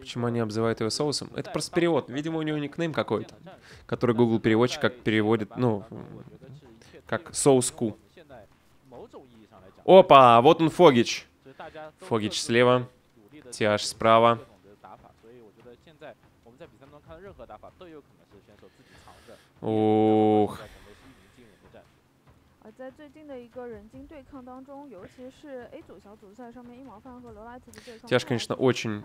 Почему они обзывают его соусом? Это просто перевод. Видимо, у него никнейм какой-то, который Google переводчик как переводит, ну, как соуску. Опа, вот он Фогич. Фогич слева, Тиаш справа. Ух. Тяж, конечно, очень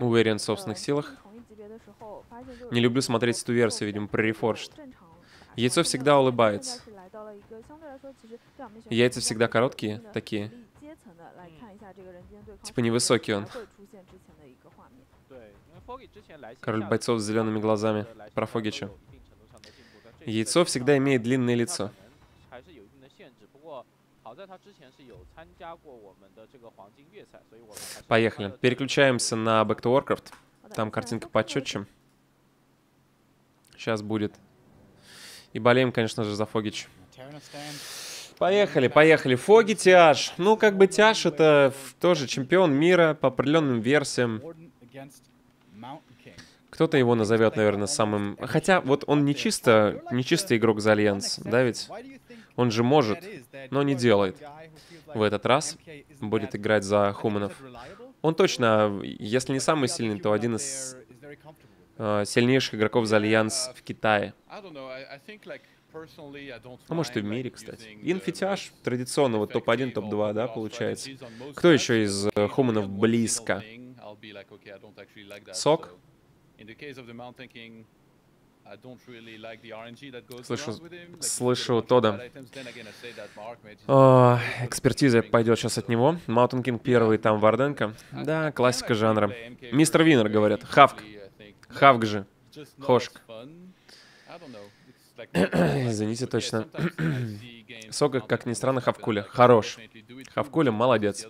уверен в собственных силах. Не люблю смотреть эту версию, видимо, про Reforged. Яйцо всегда улыбается. Яйца всегда короткие, такие. Типа невысокий он. Король бойцов с зелеными глазами. Про Фогича. Яйцо всегда имеет длинное лицо. Поехали. Переключаемся на Back to Warcraft. Там картинка почетче. Сейчас будет. И болеем, конечно же, за Фогич. Поехали, поехали. Фоги, Тиаш. Ну, как бы Тиаш это тоже чемпион мира по определенным версиям. Кто-то его назовет, наверное, самым... Хотя вот он не чисто игрок за Альянс, да ведь? Он же может, но не делает. В этот раз будет играть за Хуманов. Он точно, если не самый сильный, то один из сильнейших игроков за Альянс в Китае. А может и в мире, кстати. Инфитяж традиционно, вот топ-1, топ-2, да, получается. Кто еще из Хуманов близко? Сок? Слышу Тодда. Экспертиза пойдет сейчас от него. Mountain King первый, там Варденко. Да, классика жанра. Мистер Винер, говорят. Хавк. Хавк же. Хошк. Извините, точно. Сока, как ни странно, Хавкуля. Хорош. Хавкуля, молодец.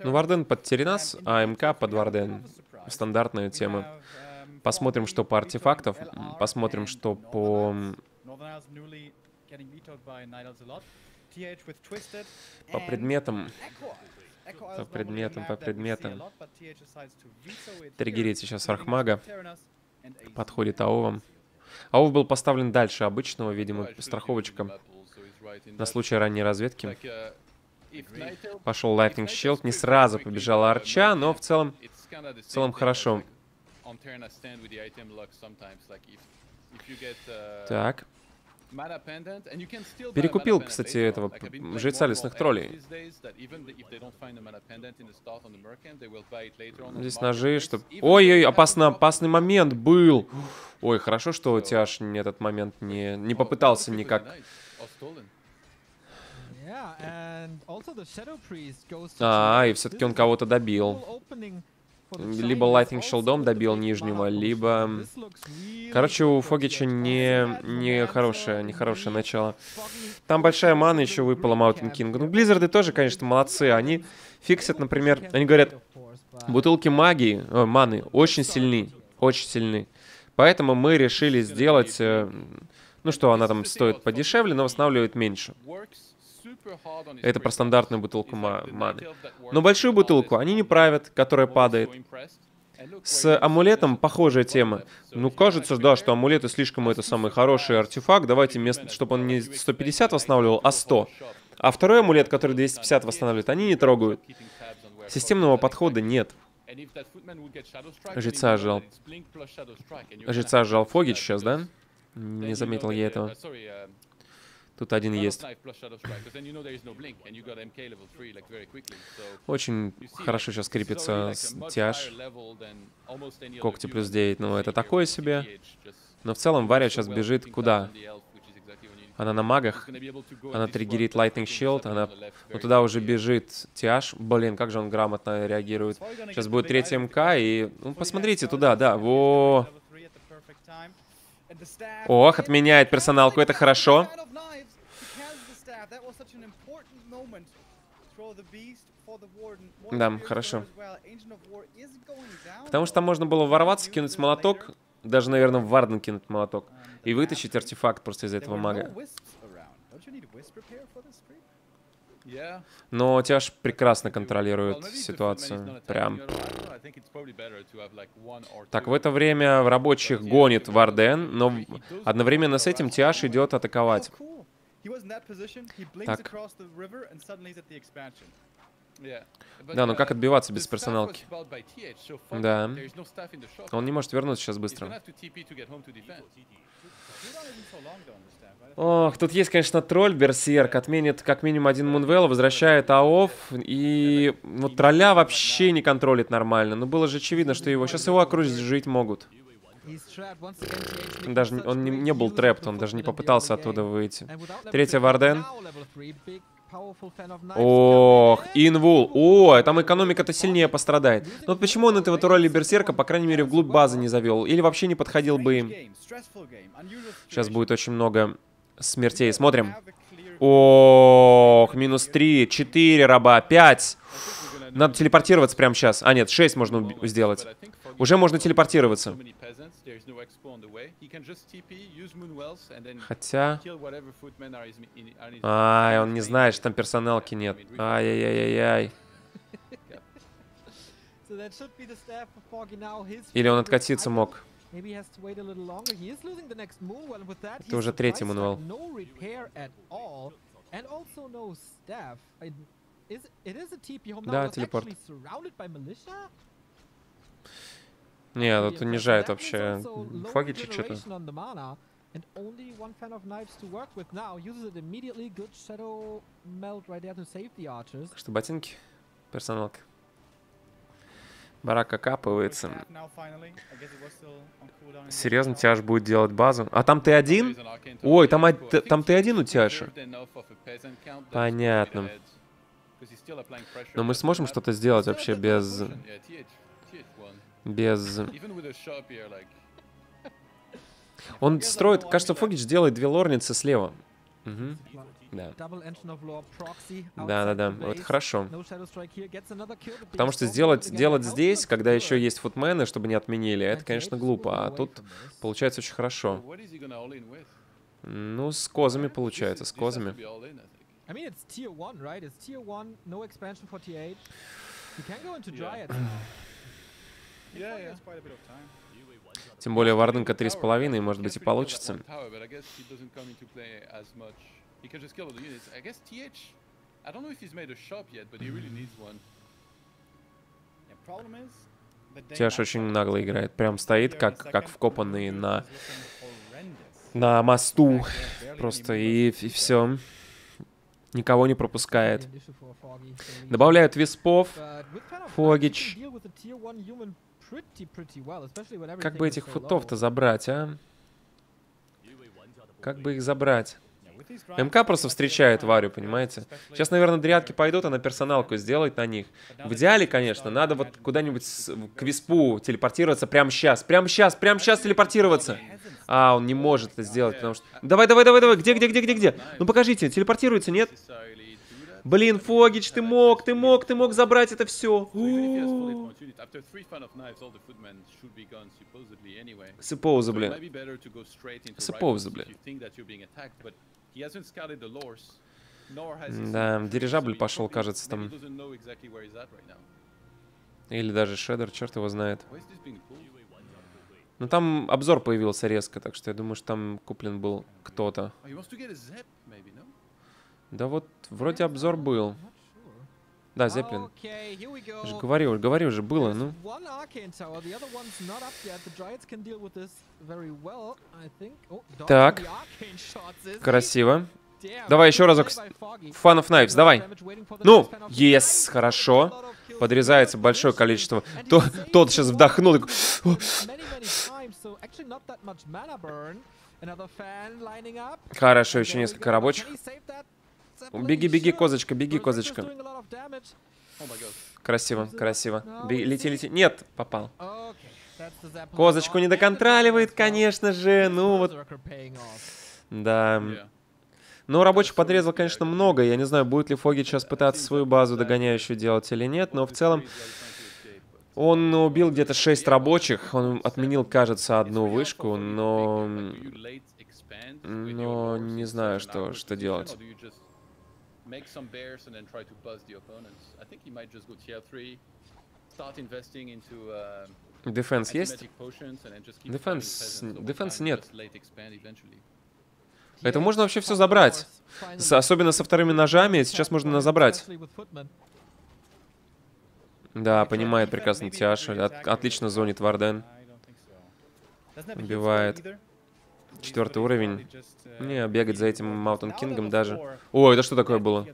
Ну, Варден под Теренас, а МК под Варден. Стандартная тема. Посмотрим, что по артефактов. Посмотрим, что по предметам. По предметам, по предметам. Триггерит сейчас Архмага. Подходит Аовом. Аов был поставлен дальше обычного, видимо, страховочка. На случай ранней разведки. Пошел Lightning Shield, не сразу побежала Арча, но в целом хорошо. Так. Перекупил, кстати, этого жреца лесных троллей. Здесь ножи, чтобы... Ой-ой, опасный момент был! Ой, хорошо, что Тиаш этот момент не попытался никак... А, и все-таки он кого-то добил. Либо Lightning Shield'ом добил нижнего, либо... Короче, у Фогича нехорошее начало. Там большая мана еще выпала Mountain King. Ну, Близзарды тоже, конечно, молодцы. Они фиксят, например... Они говорят, бутылки магии, маны очень сильны. Очень сильны. Поэтому мы решили сделать... Ну что, она там стоит подешевле, но восстанавливает меньше. Это про стандартную бутылку маны. Но большую бутылку они не правят, которая падает. С амулетом похожая тема. Ну, кажется, да, что амулеты слишком это самый хороший артефакт. Давайте, чтобы он не 150 восстанавливал, а 100. А второй амулет, который 250 восстанавливает, они не трогают. Системного подхода нет. Жреца жал Фогич сейчас, да? Не заметил я этого. Тут один есть. Очень хорошо сейчас крепится Тиаш. Когти плюс 9, но это такое себе. Но в целом Варя сейчас бежит куда? Она на магах. Она триггерит Lightning Shield. Она... Но туда уже бежит Тиаш. Блин, как же он грамотно реагирует. Сейчас будет третий МК и... Ну, посмотрите туда, да. Во. Ох, отменяет персоналку, это хорошо. Да, хорошо. Потому что там можно было ворваться, кинуть молоток, Даже, наверное, в Варден кинуть молоток. И вытащить артефакт просто из этого мага. Но Тяж прекрасно контролирует ситуацию. Прям. Так, в это время в рабочих гонит Варден, но одновременно с этим Тяж идет атаковать. Так. Да, но как отбиваться без персоналки? Да. Он не может вернуться сейчас быстро. Ох, тут есть, конечно, тролль, берсерк. Отменит как минимум один Мунвелл, возвращает АОФ. И вот тролля вообще не контролит нормально. Но было же очевидно, что его... Сейчас его окружить могут. Даже он не был трэпт, он даже не попытался оттуда выйти. Третья Варден. Ох, инвул. О, там экономика-то сильнее пострадает. Но вот почему он этого тролля берсерка, по крайней мере, вглубь базы не завел? Или вообще не подходил бы им? Сейчас будет очень много смертей. Смотрим. Ох, минус 3, 4 раба, 5. Надо телепортироваться прямо сейчас. А, нет, 6 можно сделать. Уже можно телепортироваться. Хотя... Ай, он не знает, что там персоналки нет. Ай-яй-яй-яй. Или он откатиться мог. Это уже третий Мунвелл. Да, телепорт. Нет, тут унижает вообще. Фоги что-то. Что, ботинки? Персоналка. Барака капывается. Серьезно, Тяж будет делать базу. А там ты один? Ой, там ты один у Тяжа. Понятно. Но мы сможем что-то сделать вообще без... Он строит... Кажется, Фогич делает две лорницы слева. Угу. Да. Да, вот хорошо. Потому что делать здесь, когда еще есть футмены, чтобы не отменили, это, конечно, глупо. А тут получается очень хорошо. Ну, с козами получается, с козами. Тем более Варденка 3,5, может быть, и получится. Тяж очень нагло играет. Прям стоит, как вкопанный на мосту. Просто и все. Никого не пропускает. Добавляют виспов. Фогич. Как бы этих футов-то забрать, а? Как бы их забрать? МК просто встречает Варю, понимаете? Сейчас, наверное, дрядки пойдут, она персоналку сделает на них. В идеале, конечно, надо вот куда-нибудь к виспу телепортироваться прямо сейчас. Прямо сейчас телепортироваться. А, он не может это сделать, потому что... Давай, где? Ну покажите, телепортируется, нет? Блин, Фогич, ты мог забрать это все. Supposedly. Да, дирижабль пошел, кажется, там. Или даже шедер, черт его знает. Ну там обзор появился резко, так что я думаю, что там куплен был кто-то. Да вот, вроде обзор был. Да, Зеплин. Я же говорил же, было, ну. Так. Красиво. Давай еще разок. Fan of Knives, давай. Ну, yes, хорошо. Подрезается большое количество. Тот сейчас вдохнул. Хорошо, еще несколько рабочих. Беги, козочка, Красиво. Лети. Нет, попал. Козочку не доконтроливает, конечно же. Ну вот. Да. Ну, рабочих подрезал, конечно, много. Я не знаю, будет ли Фоги сейчас пытаться свою базу догоняющую делать или нет. Но в целом... Он убил где-то 6 рабочих, он отменил, кажется, одну вышку, но не знаю, что делать. Дефенс есть? Дефенс нет. Это можно вообще все забрать. Особенно со вторыми ножами, сейчас можно забрать. Да, понимает прекрасно Тиаша. Отлично зонит Варден. Убивает. 4-й уровень. Не, бегать за этим Маунтин Кингом даже. О, это что такое было?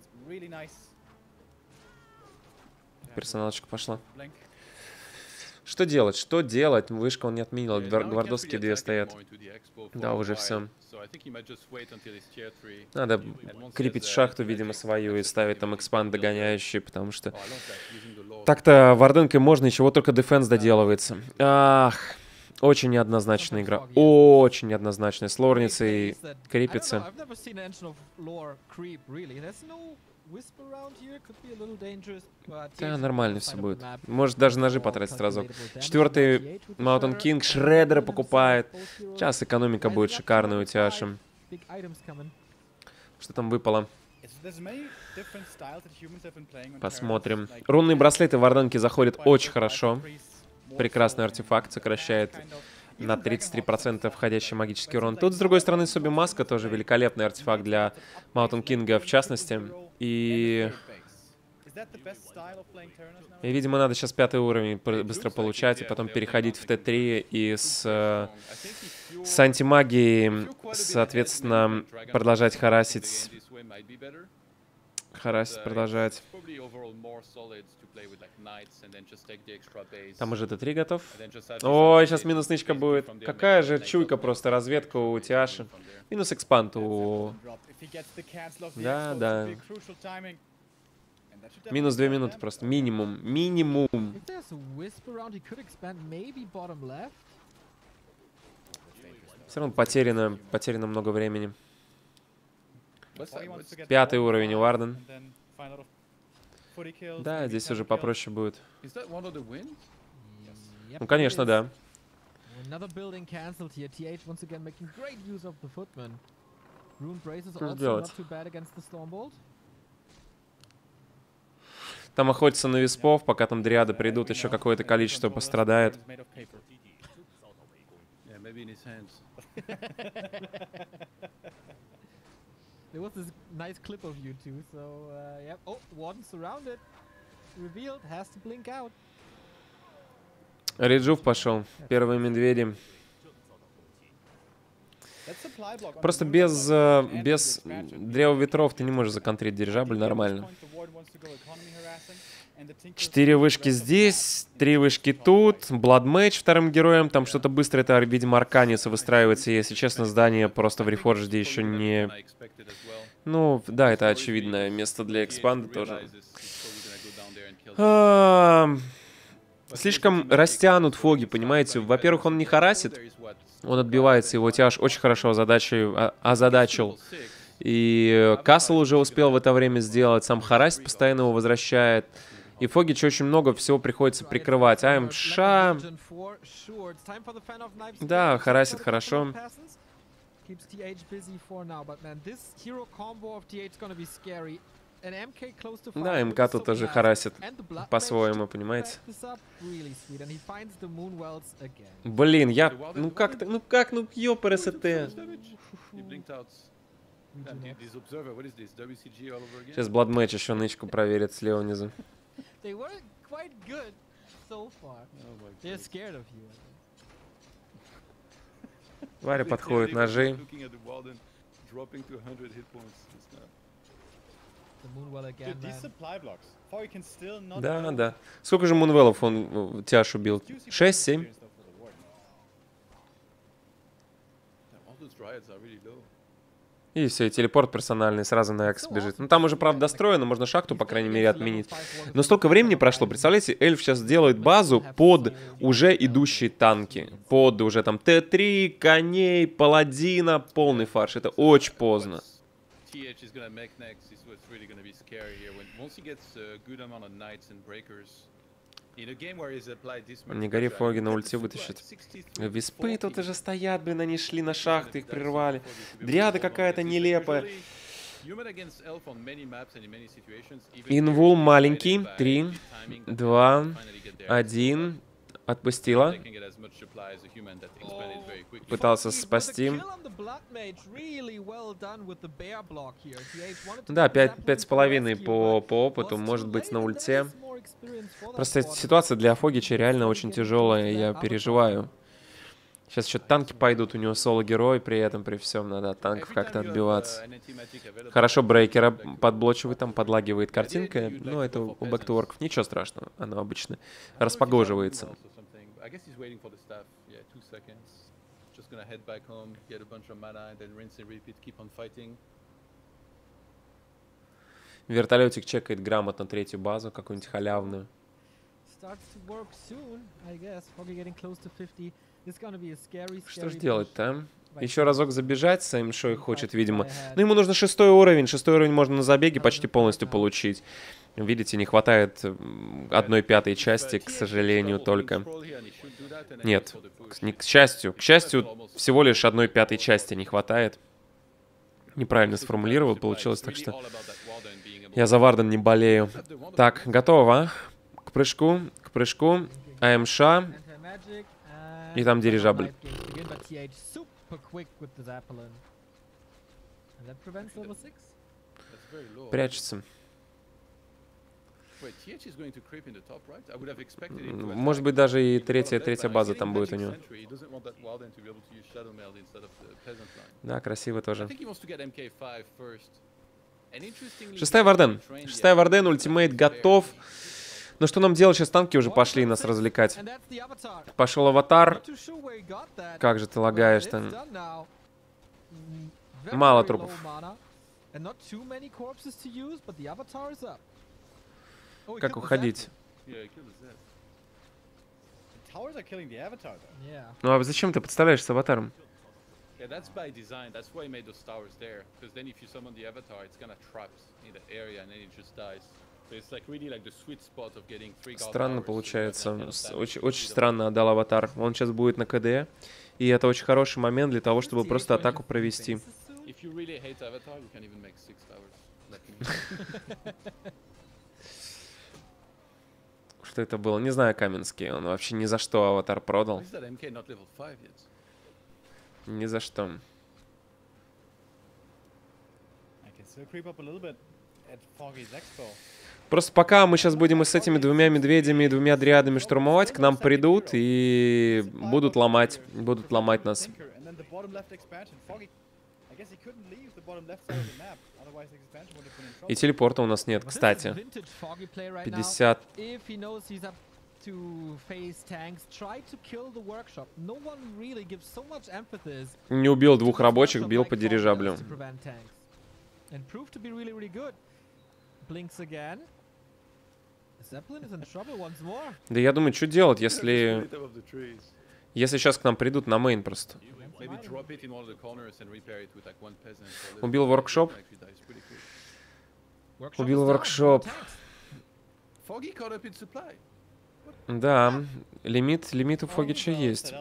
Персоналочка пошла. Что делать? Что делать? Вышка он не отменил. Гвардовские две стоят. Да, уже все. Надо крепить шахту, видимо, свою и ставить там экспанд догоняющий, потому что... Так-то Варденкой можно, и чего только дефенс доделывается. Ах, очень неоднозначная игра. Очень неоднозначная. С лорницей крепится. Да, нормально все будет. Может даже ножи потратить сразу. 4-й Mountain King Шреддера покупает. Сейчас экономика будет шикарная у Тиаши. Что там выпало? Посмотрим. Рунные браслеты в Варданке заходят очень хорошо. Прекрасный артефакт, сокращает на 33% входящий магический урон. Тут, с другой стороны, Соби Маска тоже великолепный артефакт для Mountain King, в частности. И, видимо, надо сейчас 5-й уровень быстро получать, и потом переходить в Т3 и с антимагией, соответственно, продолжать харасить. Харасить, продолжать. Там уже Т3 готов. Ой, сейчас минус нычка будет. Какая же чуйка просто, разведка у Тиаши. Минус экспанд у... Да, да. Минус 2 минуты просто. Минимум. Минимум. Все равно потеряно. Потеряно много времени. 5-й уровень у Варден. Да, здесь уже попроще будет. Ну, конечно, да. Что делать? Там охотятся на виспов, пока там дриады придут, еще какое-то количество пострадает. There was this nice clip of you two, so yeah. Oh, Warden surrounded, revealed, has to blink out. Реджув пошел, первые медведи. Просто без древа ветров ты не можешь законтрить дирижабль нормально. 4 вышки здесь, 3 вышки тут, Bloodmage вторым героем, там что-то быстро, это, видимо, арканец выстраивается, если честно, здание просто в Reforge еще не... Ну, да, это очевидное место для экспанда тоже. Слишком растянут Foggy, понимаете? Во-первых, он не харасит, он отбивается, его тяж очень хорошо озадачил. И Касл уже успел в это время сделать, сам харасит, постоянно его возвращает. И Foggy очень много всего приходится прикрывать. АМШ... Да, харасит хорошо. Да, МК тут тоже харасит по-своему, понимаете? Блин, я... Ну как ты? Ну как? Ну ёпрст. Сейчас Bloodmage еще нычку проверит слева внизу. Варя подходит, ножи. Да, да. Сколько же Мунвеллов он Тиаш убил? 6-7. И все, и телепорт персональный сразу на Экс бежит. Ну там уже, правда, достроено, можно шахту, по крайней мере, отменить. Но столько времени прошло, представляете, эльф сейчас делает базу под уже идущие танки. Под уже там Т3, коней, паладина, полный фарш. Это очень поздно. Не гори, Фоги на ульте вытащит. Виспы тут уже стоят, блин, они шли на шахты, их прервали. Дриада какая-то нелепая. Инвул маленький. 3, 2, 1. Отпустила. Пытался спасти. Да, 5,5 по опыту. Может быть, на ульте. Просто ситуация для Фогича реально очень тяжелая. Я переживаю. Сейчас еще танки пойдут. У него соло-герой. При этом, при всем, надо от танков как-то отбиваться. Хорошо брейкера подблочивает. Там подлагивает картинка. Но это у Back to Warcraft. Ничего страшного. Она обычно распогоживается. Вертолетик чекает грамотно третью базу, какую-нибудь халявную. Что же делать-то? Еще разок забежать, Сэм Шой хочет, видимо. Но ему нужно 6 уровень. 6 уровень можно на забеге почти полностью получить. Видите, не хватает 1/5 части, к сожалению, только. Нет, не к счастью. К счастью, всего лишь 1/5 части не хватает. Неправильно сформулировал, получилось, так что... Я за Варден не болею. Так, готово. К прыжку, АМШ. И там дирижабль. Прячется. Может быть, даже и третья база там будет у него. Да, красиво тоже. 6-я Варден. 6-я Варден, ультимейт готов. Ну что нам делать? Сейчас танки уже пошли нас развлекать. Пошел Аватар. Как же ты лагаешь-то? Мало трупов. Как уходить? Ну а зачем ты подставляешься с Аватаром? Странно получается. Очень странно отдал Аватар. Он сейчас будет на КД. И это очень хороший момент для того, чтобы просто атаку провести. Что это было? Не знаю, Каменский. Он вообще ни за что Аватар продал. Ни за что. Просто пока мы сейчас будем и с этими 2 медведями и 2 дриадами штурмовать, к нам придут и будут ломать нас. И телепорта у нас нет, кстати. 50. Не убил 2 рабочих, бил по дирижаблю. Да я думаю, что делать, если сейчас к нам придут на мейн просто. Убил воркшоп. Убил воркшоп. Да, лимит у Фогича есть.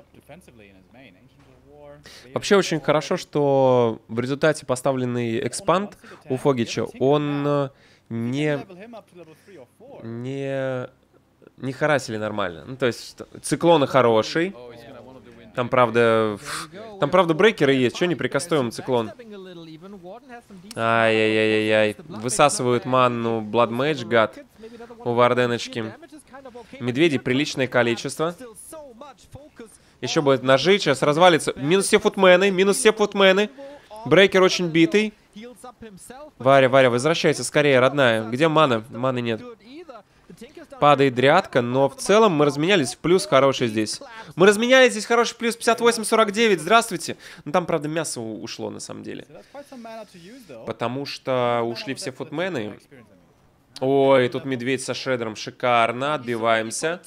Вообще очень хорошо, что в результате поставленный экспанд у Фогича, он не харасили нормально. Ну, то есть циклон хороший. Там правда брейкеры есть, что не прикостоим циклон. Ай-яй-яй-яй-яй. Высасывают манну Bloodmage, гад, у Варденочки. Медведей приличное количество. Еще будет ножи, сейчас развалится. Минус все футмены, Брейкер очень битый. Варя, возвращайся скорее, родная. Где мана? Маны нет. Падает дрядка, но в целом мы разменялись в плюс хороший здесь. Мы разменялись здесь хороший плюс 58-49, здравствуйте. Ну там, правда, мясо ушло на самом деле. Потому что ушли все футмены. Ой, тут медведь со шредером, шикарно, отбиваемся.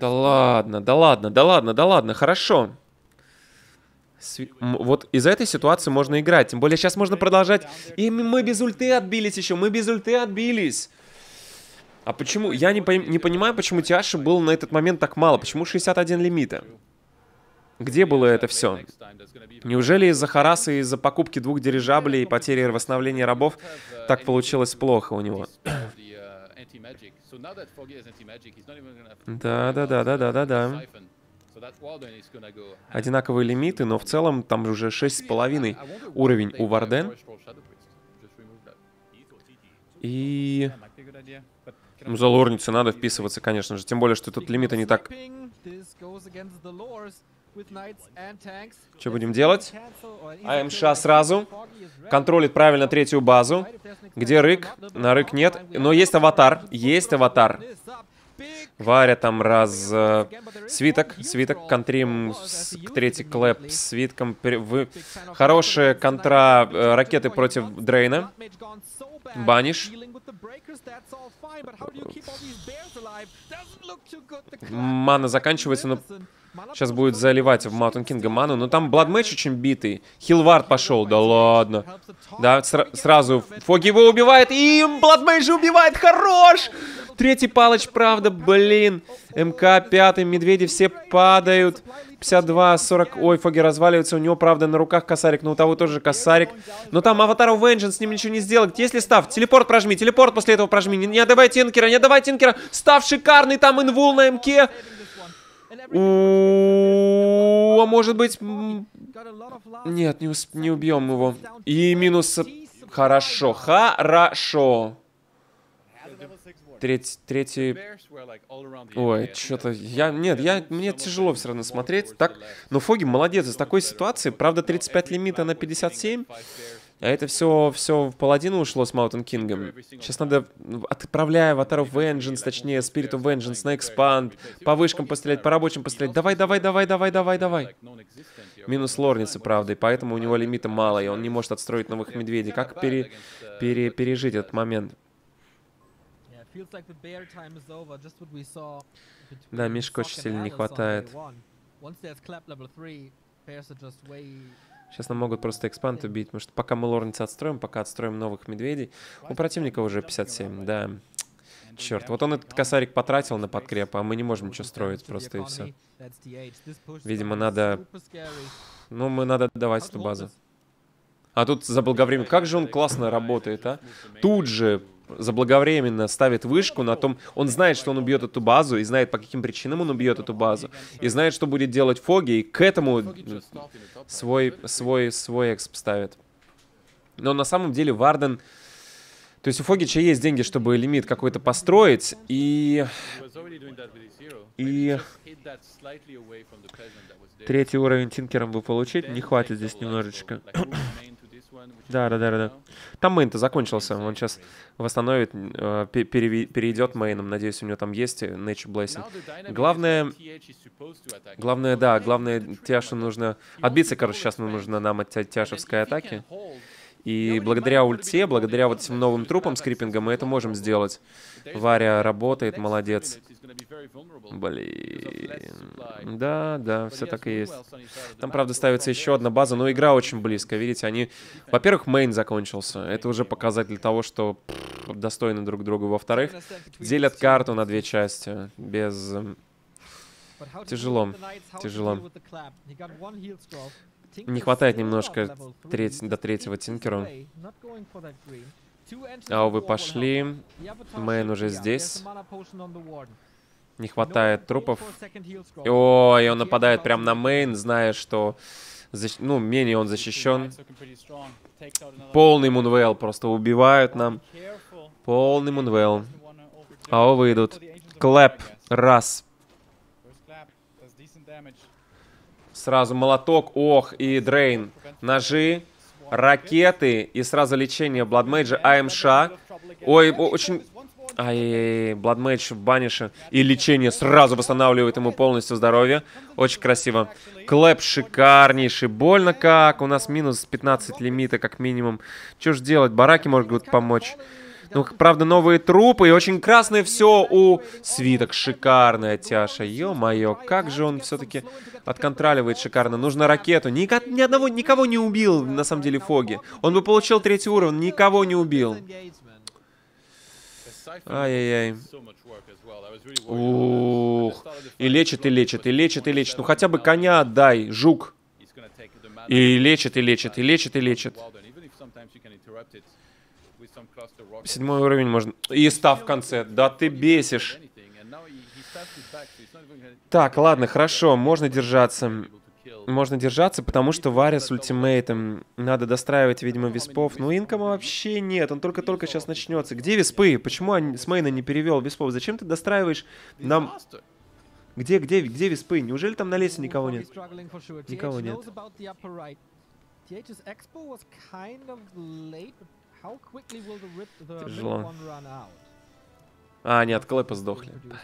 Да ладно, хорошо. Вот из-за этой ситуации можно играть, тем более сейчас можно продолжать. И мы без ульты отбились еще, А почему? Я не понимаю, почему Тиаши было на этот момент так мало. Почему 61 лимита? Где было это все? Неужели из-за Хараса и из-за покупки двух дирижаблей и потери восстановления рабов так получилось плохо у него? Да. Одинаковые лимиты, но в целом там уже 6,5 уровень у Warden. И... Ну, за лорницу надо вписываться, конечно же. Тем более, что тут лимиты не так... Что будем делать? АМШ сразу. Контролит правильно третью базу. Где рык? На рык нет. Но есть аватар. Есть аватар. Варя там раз... свиток. Свиток. Контрим к третий клэп с свитком. Хорошая контра ракеты против Дрейна. Баниш. Мана заканчивается, но... Сейчас будет заливать в Mountain King ману. Но там Bloodmage очень битый. Хилвард пошел. Да ладно. Да, сразу Foggy его убивает. И Bloodmage убивает. Хорош! Третий палыч, правда, блин. МК, пятый, медведи все падают. 52, 40. Ой, Foggy разваливается. У него, правда, на руках косарик. Но у того тоже косарик. Но там Avatar of Vengeance, с ним ничего не сделать. Если став, телепорт прожми. Телепорт после этого прожми. Не отдавай тинкера, не отдавай тинкера. Став шикарный, там инвул на МК. А может быть... Нет, не убьем его. И минус... Хорошо, хорошо. Третий... Ой, что-то... Мне тяжело все равно смотреть. Так... Но Foggy молодец из такой ситуации. Правда, 35 лимита на 57. А это все в Паладину ушло с Mountain King'ом. Сейчас надо, отправляя Avatar of Vengeance, точнее, Spirit of Vengeance на Expand, по вышкам пострелять, по рабочим пострелять. Давай. Минус лорницы, правда, и поэтому у него лимита мало, и он не может отстроить новых медведей. Как пережить этот момент? Да, Мишка очень сильно не хватает. Сейчас нам могут просто экспанд убить, потому что пока мы лорницы отстроим, пока отстроим новых медведей. У противника уже 57, да. Черт, вот он этот косарик потратил на подкреп, а мы не можем ничего строить просто и все. Видимо, надо... Ну, мы надо отдавать эту базу. А тут заблаговременно... Как же он классно работает, а? Тут же заблаговременно ставит вышку на том... Он знает, что он убьет эту базу, и знает, по каким причинам он убьет эту базу, и знает, что будет делать Foggy, и к этому свой эксп ставит. Но на самом деле Warden... То есть у Foggy есть деньги, чтобы лимит какой-то построить, и... Третий уровень тинкером бы получить, не хватит здесь немножечко. Да. Там мейн-то закончился. Он сейчас восстановит, перейдет мейном. Надеюсь, у него там есть Nature Blessing. Главное, Тиашу нужно... Отбиться, короче, сейчас нужно нам от тиашевской атаки. И благодаря ульте, благодаря вот этим новым трупам с криппингом мы это можем сделать. Варя работает, молодец. Блин. Да, все так и есть. Там, правда, ставится еще одна база, но игра очень близко. Видите, они... Во-первых, мейн закончился. Это уже показатель того, что достойны друг другу. Во-вторых, делят карту на две части. Без... Тяжело. Не хватает немножко до третьего тинкера. А вы пошли. Мейн уже здесь. Не хватает трупов. Ой, он нападает прямо на мейн, зная, что... Ну, менее он защищен. Полный Moonwell просто убивают нам. Полный Moonwell. А выйдут. Клэп. Раз. Сразу молоток, ох, и дрейн. Ножи, ракеты и сразу лечение Bloodmage, АМШ. Ой, очень... Ай, Bloodmage в банише. И лечение сразу восстанавливает ему полностью здоровье. Очень красиво. Клэп шикарнейший. Больно как. У нас минус 15 лимита как минимум. Что ж делать? Бараки могут помочь. Ну, правда, новые трупы, и очень красное все у свиток. Шикарная Тиаша. Ё-моё, как же он все-таки отконтроливает шикарно. Нужно ракету. Никого не убил, на самом деле, Foggy. Он бы получил третий уровень, никого не убил. Ай-яй-яй. Ух. И лечит, и лечит, и лечит, и лечит. Ну хотя бы коня отдай, жук. И лечит, и лечит, и лечит, и лечит. 7-й уровень можно... И став в конце. Да ты бесишь. Так, ладно, хорошо. Можно держаться. Можно держаться, потому что Варя с ультимейтом. Надо достраивать, видимо, виспов. Ну, инкома вообще нет. Он только-только сейчас начнется. Где виспы? Почему он с мейна не перевел виспов? Зачем ты достраиваешь нам... Где виспы? Неужели там на лесе никого нет? Никого нет. Тяжело. А, они от клэпа сдохли. Блин.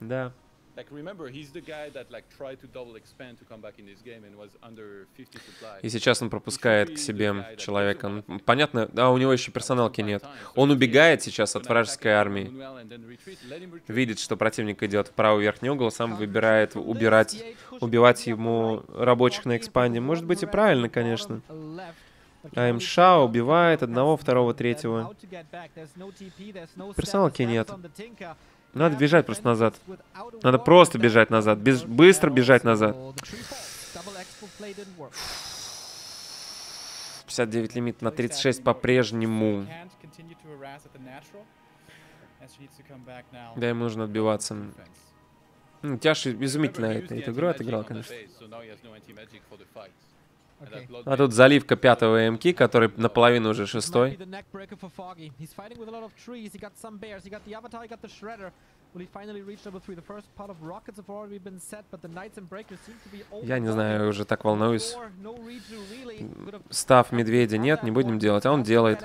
Да. И сейчас он пропускает к себе человека. Понятно? Да, у него еще персоналки нет. Он убегает сейчас от вражеской армии. Видит, что противник идет в правый верхний угол, сам выбирает убивать ему рабочих на экспанде. Может быть и правильно, конечно. А Мша убивает одного, второго, третьего. Персоналки нет. Надо бежать просто назад. Надо просто бежать назад. Быстро бежать назад. 59 лимит на 36 по-прежнему. Да, ему нужно отбиваться. Ну, Тяша изумительно эту игру отыграл, конечно. А тут заливка 5-го МК, который наполовину уже 6-й. Я не знаю, уже так волнуюсь. Став медведя нет, не будем делать, а он делает.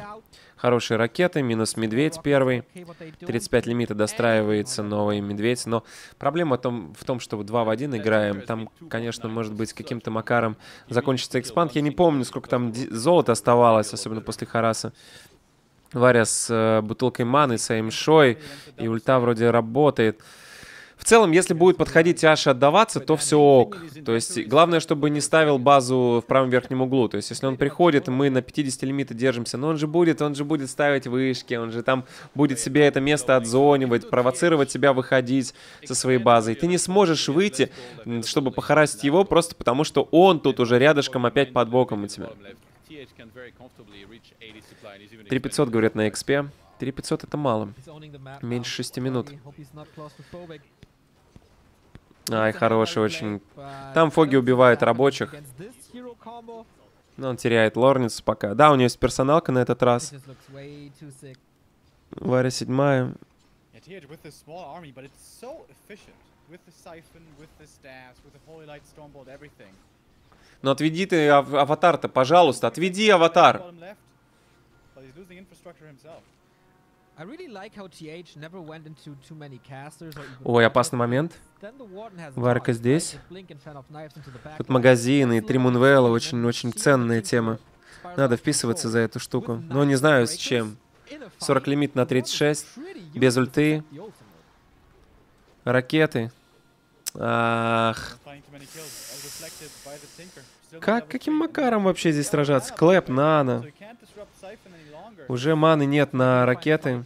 Хорошие ракеты, минус медведь первый. 35 лимита достраивается новый медведь. Но проблема в том, что 2 в 1 играем. Там, конечно, может быть, каким-то макаром закончится экспанд. Я не помню, сколько там золота оставалось, особенно после Хараса. Варя с бутылкой маны, с Эмшой, и ульта вроде работает. В целом, если будет подходить Аша отдаваться, то все ок. То есть, главное, чтобы не ставил базу в правом верхнем углу. То есть, если он приходит, мы на 50 лимита держимся, но он же будет ставить вышки, он же там будет себе это место отзонивать, провоцировать себя выходить со своей базы. И ты не сможешь выйти, чтобы похарасить его, просто потому что он тут уже рядышком опять под боком у тебя. 3500, говорят, на XP. 3500 это мало. Меньше 6 минут. Ай, хороший очень. Там Фоги убивают рабочих. Но он теряет лорницу пока. Да, у него есть персоналка на этот раз. Варя 7-я. Но отведи ты аватар-то, пожалуйста, отведи аватар. Ой, опасный момент. Варка здесь. Тут магазины и 3 Moonwell очень-очень ценная тема. Надо вписываться за эту штуку. Но не знаю с чем. 40 лимит на 36. Без ульты. Ракеты. Ах. Каким макаром вообще здесь сражаться? Клэп, Нана. Уже маны нет на ракеты.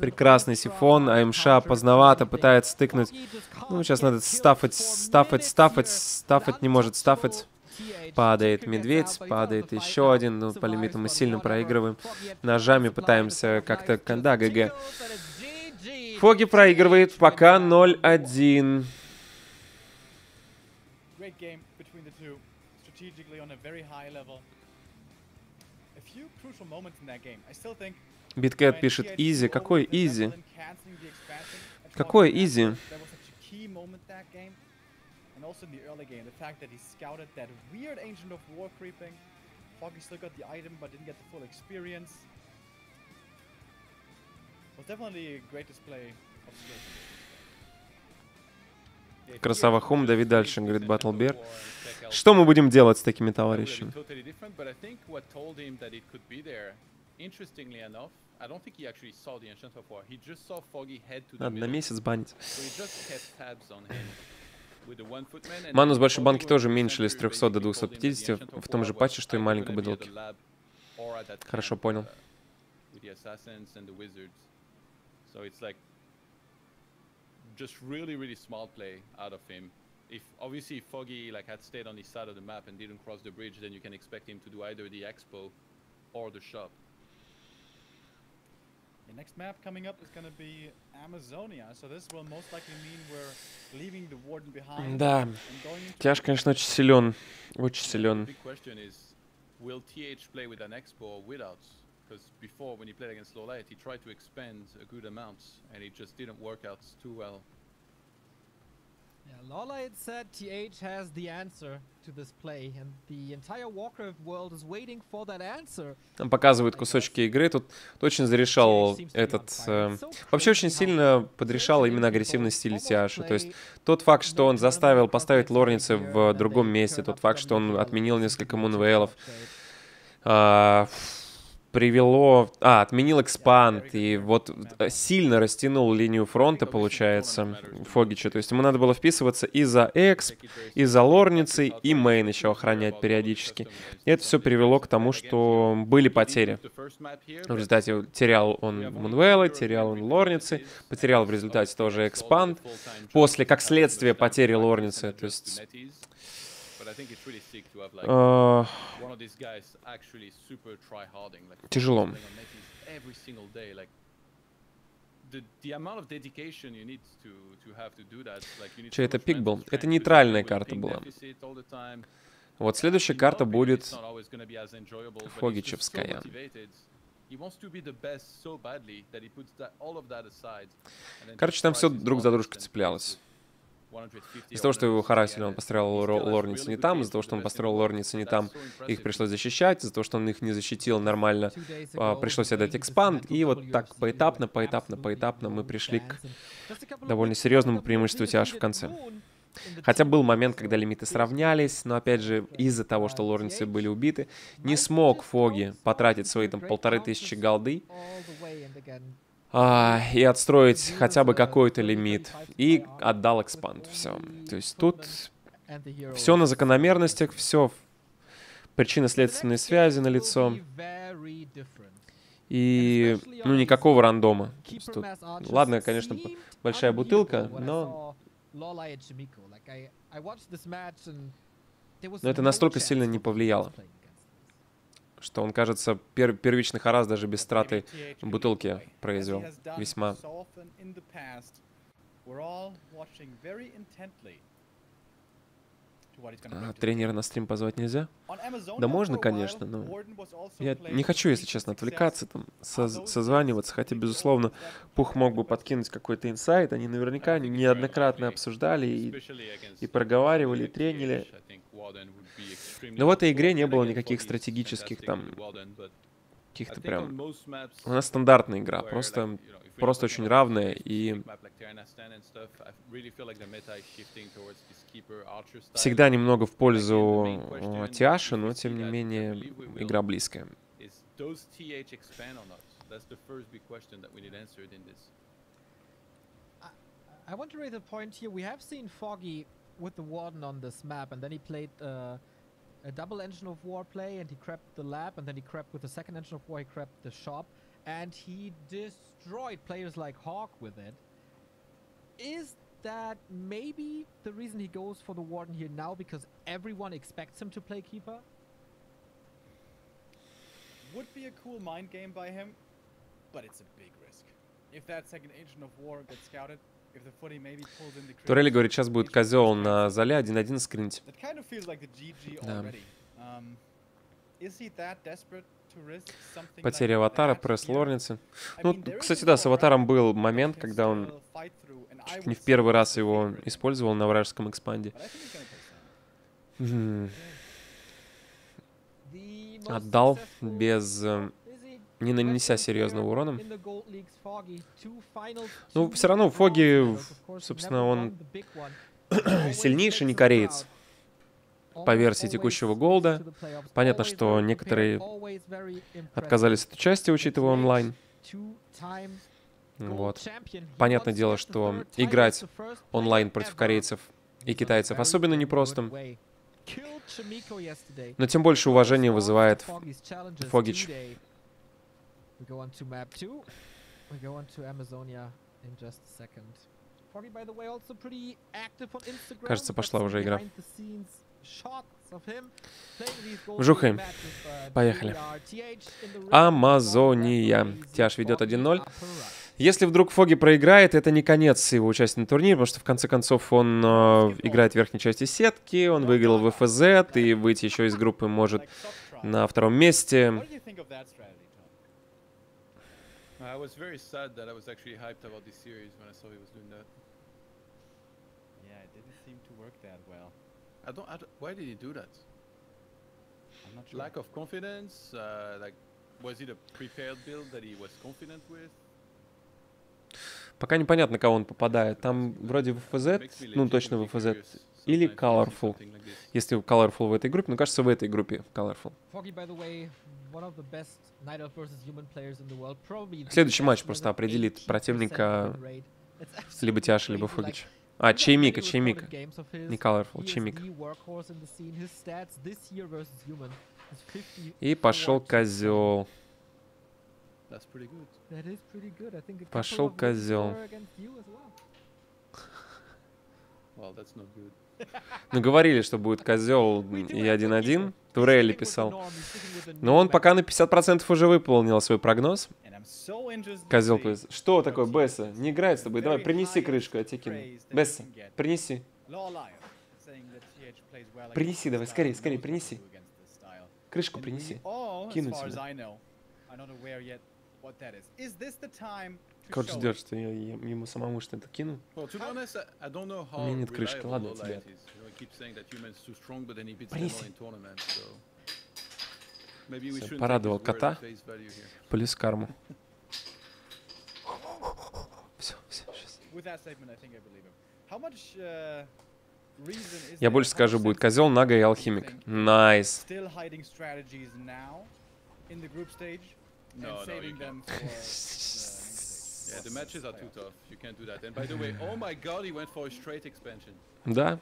Прекрасный сифон. АМШ поздновато пытается стыкнуть. Ну, сейчас надо стафать не может стафать. Падает медведь, падает еще один. Ну, по лимиту мы сильно проигрываем. Ножами пытаемся как-то... Да, ГГ. Фоги проигрывает пока 0-1. Биткэт пишет изи. Какой изи? Какой изи? Красава Хум, дави дальше, говорит Батлбер. Что мы будем делать с такими товарищами? Надо на месяц банить. Ману с большой банки тоже уменьшили с 300 до 250 в том же патче, что и маленькой бутылке. Хорошо, понял. If obviously if Foggy had stayed on his side of the map and didn't cross the bridge, then you can expect him to do either the expo or the shop. The next map coming up is going to be Amazonia, so this will most likely mean we're leaving the Warden behind. Да. Тяж, конечно, очень силен, очень силен. The question is, will TH play with an expo or without? Because before, when he played against Loliat, he tried to expend a good amount, and it just didn't work out too well. Yeah, Loliat said TH has the answer to this play, and the entire Warcraft world is waiting for that answer. Нам показывают кусочки игры, тут очень зарешал этот... Вообще очень сильно подрешал именно агрессивный стиль Тиаша. То есть тот факт, что он заставил поставить лорницы в другом месте, тот факт, что он отменил несколько мунвейлов, привело... отменил экспанд, и вот сильно растянул линию фронта, получается, Фогича. То есть ему надо было вписываться и за эксп, и за лорницы, и мейн еще охранять периодически. И это все привело к тому, что были потери. В результате терял он мунвейлы, терял он лорницы, потерял в результате тоже экспанд, после, как следствие, потери лорницы. То есть... Тяжело. Че, это пик был? Это нейтральная карта была. Вот следующая карта будет Фогичевская. Короче, там все друг за дружкой цеплялось. Из-за того, что его харасили, он построил лорницы не там, из-за того, что он построил лорницы не там, их пришлось защищать, из-за того, что он их не защитил нормально, пришлось отдать экспанд, и вот так поэтапно, поэтапно, поэтапно мы пришли к довольно серьезному преимуществу Тиаш в конце. Хотя был момент, когда лимиты сравнялись, но опять же, из-за того, что лорницы были убиты, не смог Фоги потратить свои там 1500 голды, и отстроить хотя бы какой-то лимит, и отдал экспанд. Все. То есть тут все на закономерностях, все причинно-следственные связи налицо. И, ну, никакого рандома. Тут, ладно, конечно, большая бутылка, но это настолько сильно не повлияло, что он, кажется, первичный харас даже без страты бутылки произвел. Весьма. Тренера на стрим позвать нельзя? Да можно, конечно, но я не хочу, если честно, отвлекаться, там, созваниваться, хотя, безусловно, Пух мог бы подкинуть какой-то инсайт, они наверняка неоднократно обсуждали и проговаривали, и тренили. Но в этой игре не было никаких стратегических там, каких-то прям... У нас стандартная игра, просто очень равная, и всегда немного в пользу Тиаши, но тем не менее игра близкая. With the Warden on this map, and then he played a double engine of war play, and he crapped the lab, and then he crapped with the second engine of war, he crapped the shop, and he destroyed players like Hawk with it. Is that maybe the reason he goes for the Warden here now, because everyone expects him to play Keeper? Would be a cool mind game by him, but it's a big risk. If that second engine of war gets scouted, Турели говорит, сейчас будет козел на зале 1-1 скринить. Да. Потеря аватара, пресс лорницы. Ну, кстати, да, с аватаром был момент, когда он чуть не в первый раз его использовал на вражеском экспанде. Отдал без... не нанеся серьезного урона. Ну, все равно Фоги, собственно, он сильнейший не кореец по версии текущего голда. Понятно, что некоторые отказались от участия, учитывая онлайн. Вот. Понятное дело, что играть онлайн против корейцев и китайцев особенно непросто. Но тем больше уважения вызывает Фогич. Кажется, пошла уже игра. Вжухаем. Поехали. Амазония. Тяж ведет 1-0. Если вдруг Фоги проиграет, это не конец его участия на турнире, потому что в конце концов он играет в верхней части сетки, он выиграл в ФЗ, и выйти еще из группы может на втором месте. Why did he do that? I'm not sure. Lack of confidence? Like, was it a prepared build that he was confident with? Пока непонятно, кого он попадает. Там вроде в FZ, ну точно в FZ, или Colorful. Если Colorful в этой группе, ну кажется, в этой группе Colorful. Следующий матч просто определит противника либо Тиаш, либо Фогич. А, Чаймика, Чаймика. Не Colorful, Чаймика. И пошел козел. Пошел козел. Ну, говорили, что будет козел и 1-1. Турелли писал. Но он пока на 50% уже выполнил свой прогноз. Козел пояс. Что такое, Бесса? Не играет с тобой. Давай, принеси крышку, я тебе кину. Бесса, принеси. Принеси, давай, скорее, скорее, принеси. Крышку принеси. Кинуть сюда. Короче, ждет, что я ему самому что-то кину. У меня нет крышки, ладно тебе. Принеси. Все, порадовал кота. Плюс карму. Все, все, сейчас. Я больше скажу, будет козел, Нага и алхимик. Найс. Да.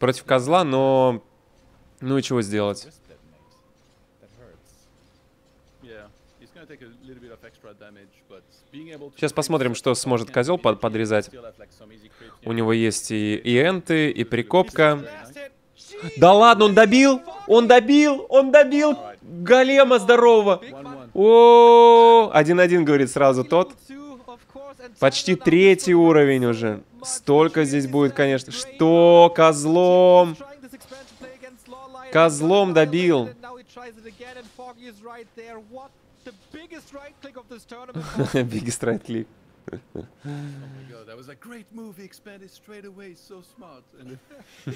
Против козла, но... Ну и чего сделать? Сейчас посмотрим, что сможет козел подрезать. У него есть и энты, и прикопка. Да ладно, он добил! Он добил! Он добил! Голема здорового! О, 1-1, говорит сразу тот. Почти третий уровень уже. Столько здесь будет, конечно. Что? Козлом! Козлом добил! Biggest right click.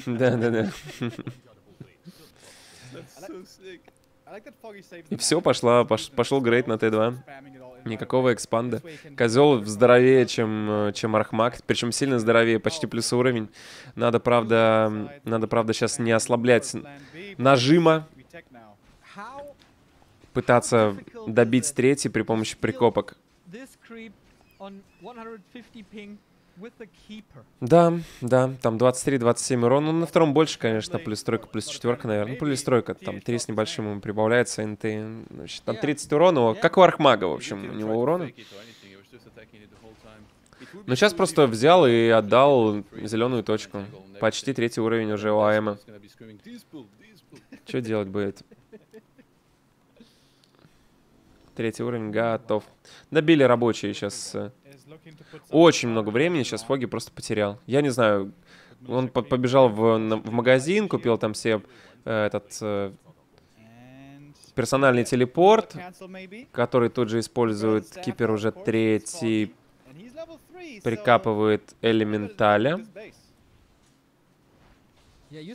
Да-да-да. И все, пошел грейд на Т2. Никакого экспанда. Козел здоровее, чем Архмаг. Причем сильно здоровее, почти плюс уровень. Надо, правда, сейчас не ослаблять нажима. Пытаться добить с третьей при помощи прикопок. Да, да, там 23-27 урон. Ну, на втором больше, конечно, плюс тройка, плюс четверка, наверное. Ну, плюс тройка, там 3 с небольшим ему прибавляется, НТ. Значит, там 30 урона, как у Архмага, в общем, у него урона. Но сейчас просто взял и отдал зеленую точку. Почти третий уровень уже у АМа. Что делать будет? Третий уровень готов. Добили рабочие сейчас. Очень много времени сейчас Фоги просто потерял. Я не знаю, он побежал в магазин, купил там себе персональный телепорт, который тут же использует Кипер уже третий. Прикапывает элементаля. Блин,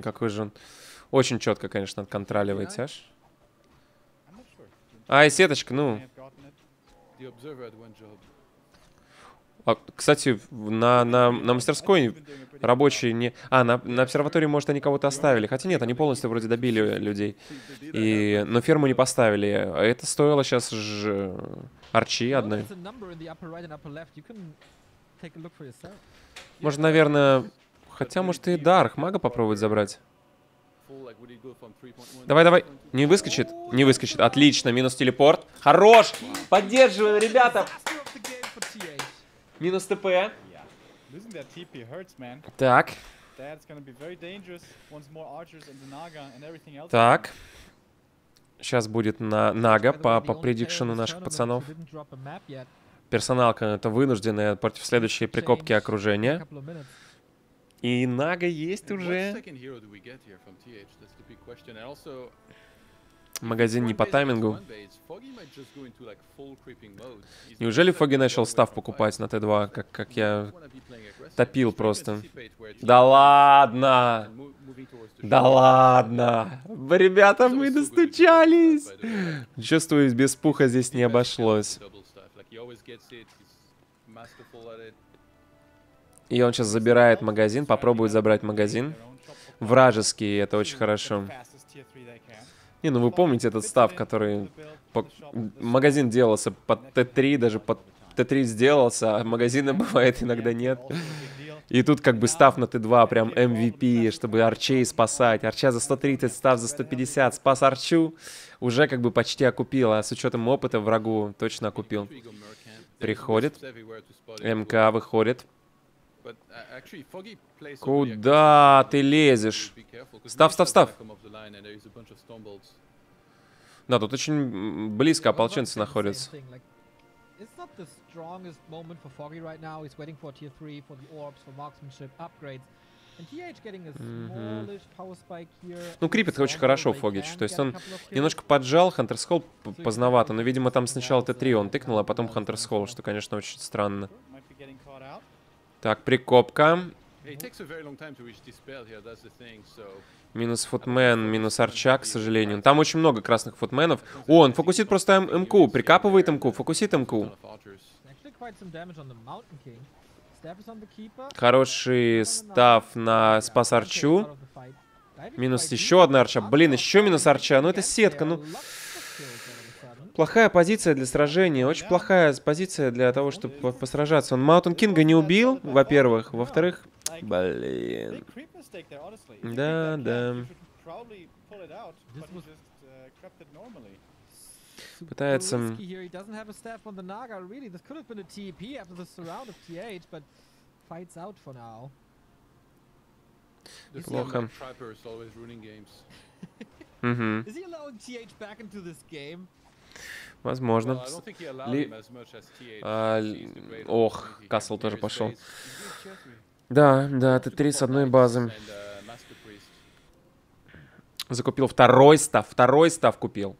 какой же он. Очень четко, конечно, отконтроливает тяж. И сеточка, ну. А, кстати, на мастерской рабочие не... А, на обсерватории, может, они кого-то оставили. Хотя нет, они полностью вроде добили людей. И... Но ферму не поставили. Это стоило сейчас арчи одной. Может, наверное... Хотя, может, и до архмага попробовать забрать. Давай, давай. Не выскочит? Не выскочит. Отлично. Минус телепорт. Хорош! Поддерживаем, ребята! Минус ТП. Так. Так. Сейчас будет на Нага по предикшену наших пацанов. Персоналка это вынужденная против следующей прикопки окружения. И Нага есть уже. Магазин не по таймингу. Неужели Foggy начал став покупать на Т2, как я топил просто? Да ладно! Да ладно! Ребята, мы достучались! Чувствуюсь, без пуха здесь не обошлось. И он сейчас забирает магазин, попробует забрать магазин. Вражеский, это очень хорошо. Не, ну вы помните этот став, который... Магазин делался под Т3, даже под Т3 сделался, а магазина бывает иногда нет. И тут как бы став на Т2, прям MVP, чтобы арчей спасать. Арча за 130, став за 150, спас арчу. Уже как бы почти окупил, а с учетом опыта врагу точно окупил. Приходит, МК выходит. Куда ты лезешь? Став, став, став. Да, тут очень близко ополченцы находятся. Ну, крипит очень хорошо Foggy, то есть он немножко поджал, Хантерс Холл поздновато, но, видимо, там сначала Т3 он тыкнул, а потом Хантерс Холл, что, конечно, очень странно. Так, прикопка. Минус футмен, минус арча, к сожалению. Там очень много красных футменов. О, он фокусит просто МК, прикапывает МК, фокусит МК. Хороший став на спас арчу. Минус еще одна арча. Блин, еще минус арча. Ну это сетка, ну... Плохая позиция для сражения, очень плохая позиция для того, чтобы посражаться. Он Mountain King'а не убил, во-первых. Во-вторых, блин. Да, да. Пытается... Плохо. Угу. Возможно. Ох, Касл тоже пошел. Да, да, Т3 с одной базы. Закупил второй став купил.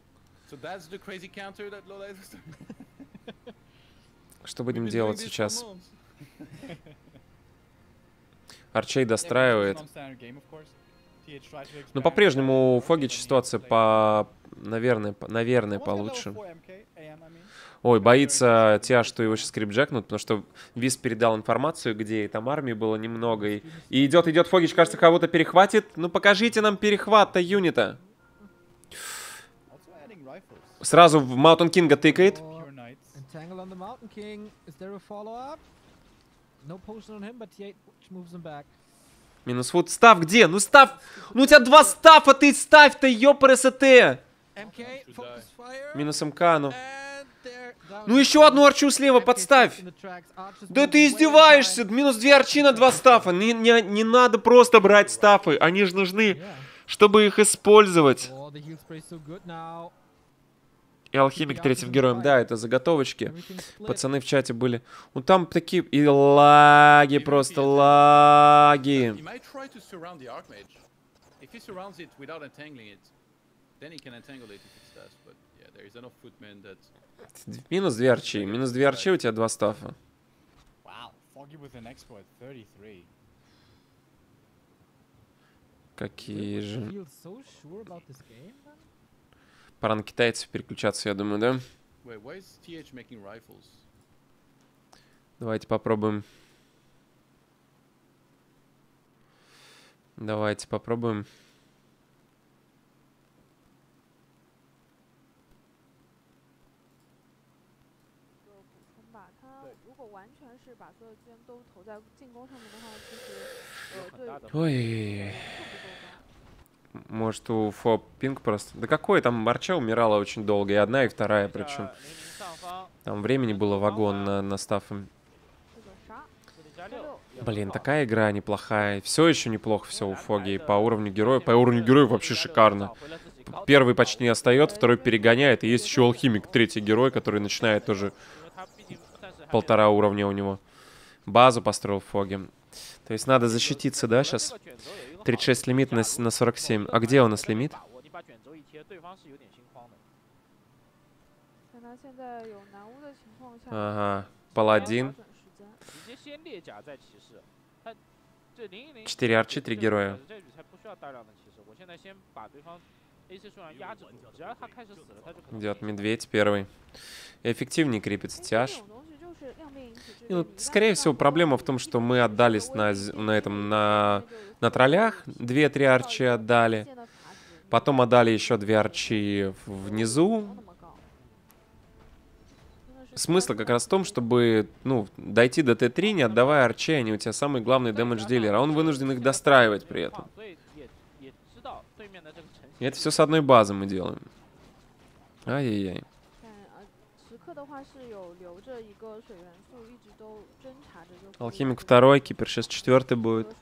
Что будем делать сейчас? Арчей достраивает. Но по-прежнему у Foggy ситуация по... Наверное, получше. Ой, боится Тиа, что его сейчас крипджекнут, потому что Виз передал информацию, где и там армии было немного. И идет Foggy, кажется, кого-то перехватит. Ну покажите нам перехват-то юнита. Сразу в Mountain King'а тыкает. Минус фут. Став где? Ну став! Ну у тебя два стафа, ты ставь-то, ёпрст! Минус МК, ну. Ну еще одну арчу слева подставь! Да ты издеваешься! Минус две арчи на два стафа! Не надо просто брать стафы, они же нужны, чтобы их использовать. И алхимик третьим героем. Да, это заготовочки. Пацаны в чате были. Ну там такие... И лаги, просто лаги. Минус две арчи. Минус две арчи, у тебя два стафа. Какие же... Пора на китайцев переключаться, я думаю, да? Давайте попробуем. Давайте попробуем. Ой. Может, у Фо пинг просто. Да какой там, Марча умирала очень долго. И одна, и вторая, причем. Там времени было вагон на стафы. Блин, такая игра неплохая. Все еще неплохо, все у Фоги. По уровню героя. По уровню героя вообще шикарно. Первый почти не отстает, второй перегоняет. И есть еще алхимик, третий герой, который начинает тоже. 1,5 уровня у него. Базу построил Фоги. То есть надо защититься, да, сейчас? 36 лимит на 47. А где у нас лимит? Ага. Паладин. 4 арчи, 3 героя. Идет медведь первый. Эффективнее крепится тяж. Ну, скорее всего, проблема в том, что мы отдались на троллях. 2-3 арчи отдали. Потом отдали еще 2 арчи внизу. Смысл как раз в том, чтобы, ну, дойти до Т3, не отдавая арчей, они у тебя самый главный дэмэдж-дилер. А он вынужден их достраивать при этом. И это все с одной базы мы делаем. Ай-яй-яй. Алхимик 2, Кипер сейчас 4 будет.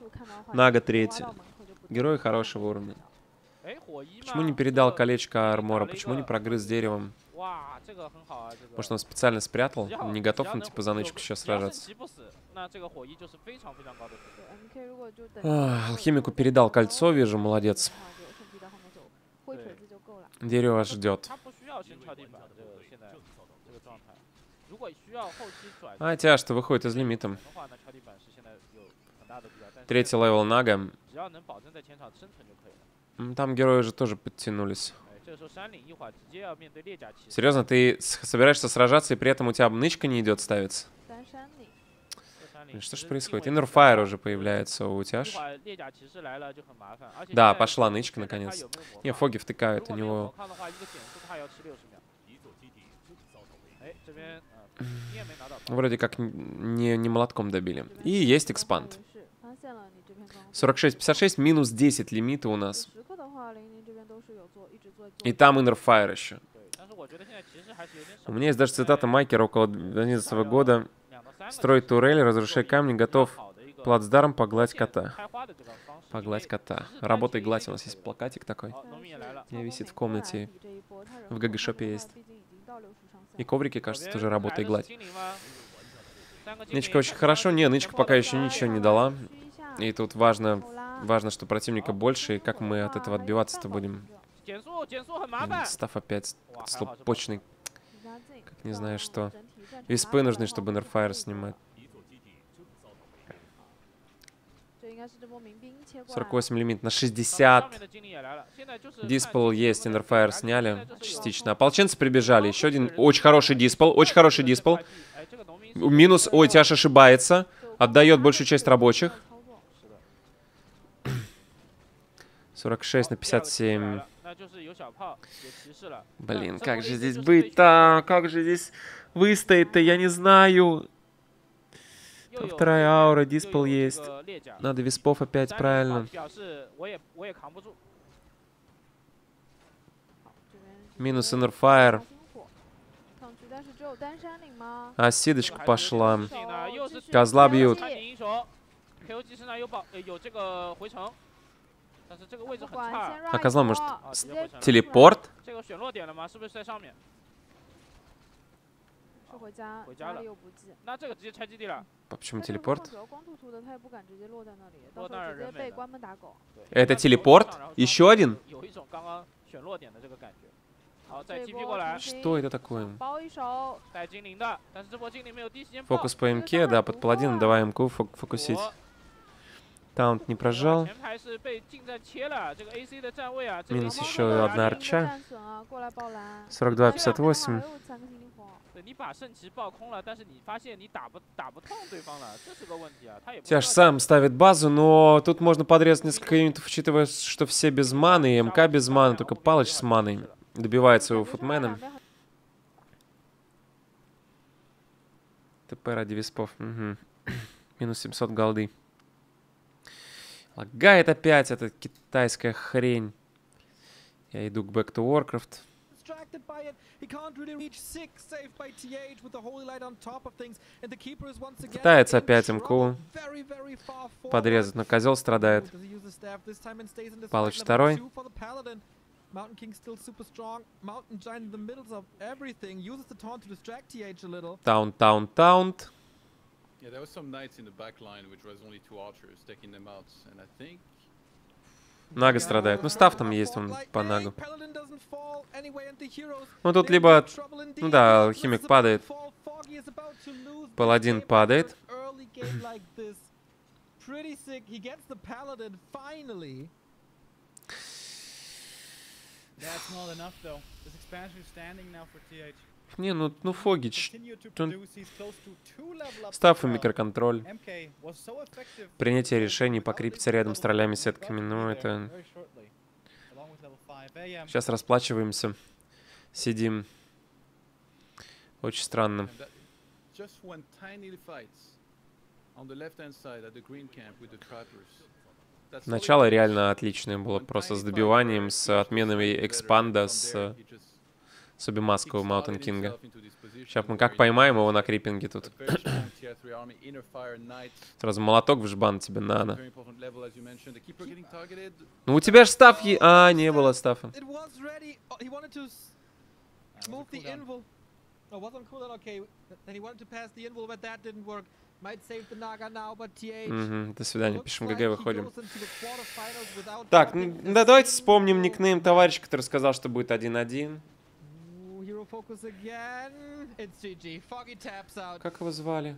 Нага 3. Герои хорошего уровня. Почему не передал колечко армора? Почему не прогрыз деревом? Может, он специально спрятал? Не готов, он типа за нычку сейчас сражаться. Алхимику передал кольцо, вижу, молодец. Дерево ждет. А тяж-то выходит из лимита. 3-й левел Нага. Там герои уже тоже подтянулись. Серьезно, ты собираешься сражаться, и при этом у тебя нычка не идет ставиться? Что ж происходит? Inner Fire уже появляется у тяж. Да, пошла нычка наконец. Не, Фоги втыкают, у него... Вроде как не молотком добили. И есть экспанд. 46-56, минус 10 лимита у нас. И там Inner Fire еще. У меня есть даже цитата Майкера около 2011 года. Строй турель, разрушай камни, готов плацдарм, погладь кота. Погладь кота. Работай гладь, у нас есть плакатик такой. У меня висит в комнате. В ГГ-шопе есть. И коврики, кажется, тоже работает гладь. Нычка очень хорошо. Не, нычка пока еще ничего не дала. И тут важно, что противника больше. И как мы от этого отбиваться-то будем? Став опять слопочный. Как не знаю что. Виспы нужны, чтобы нерфайр снимать. 48 лимит на 60. Диспел есть, Инерфайр сняли частично. Ополченцы прибежали. Еще один очень хороший диспел, очень хороший диспел. Минус, ой, тяж ошибается. Отдает большую часть рабочих. 46 на 57. Блин, как же здесь быть-то? Как же здесь выстоять-то? Я не знаю. Там 2-я аура, диспел есть. Надо виспов опять, правильно. Минус Inner Fire. А сидочка пошла. Козла бьют. А козла, может, телепорт? Почему телепорт? Это телепорт? Еще один? Что это такое? Фокус по МК, да, под паладин, давай МК фокусить. Таунт не прожал. Минус еще одна арча. 42-58. 对你把圣骑爆空了，但是你发现你打不痛对方了，这是个问题啊。他也不Тяж сам ставит базу, но тут можно подрезать несколько юнитов, учитывая, что все без маны, и МК без маны, только Палыч с маной добивает своего футмена. ТП ради виспов. Угу. Минус 700 голды. Лагает опять эта китайская хрень. Я иду к Back to Warcraft. Пытается опять МК подрезать, но козел страдает. Палыч второй. Mountain King still super strong. Mountain Giant in the middle of everything uses the taunt to distract TH a little. Taunt. Yeah, there was some knights in the back line, which was only two archers taking them out, and I think. Нага страдает. Ну, став там есть, он по Нагу. Ну, тут либо... Ну да, алхимик падает. Паладин падает. Не, ну Фогич, став и микроконтроль, принятие решений покрепиться рядом с троллями сетками, ну это... Сейчас расплачиваемся, сидим. Очень странно. Начало реально отличное было, просто с добиванием, с отменами экспанда, с Соби Маска у Mountain King. Сейчас мы как поймаем его на крипинге тут. Сразу молоток в жбан тебе надо. Ну у тебя же став... А, не было стафа. До свидания, пишем ГГ, выходим. Так, да, давайте вспомним никнейм товарища, который сказал, что будет 1-1. Как его звали?